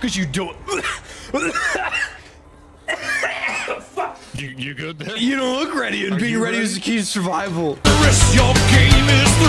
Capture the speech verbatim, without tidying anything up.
because you do it. Fuck. You, you good there? You don't look ready, and being ready, ready is the key to survival. The rest of your game is the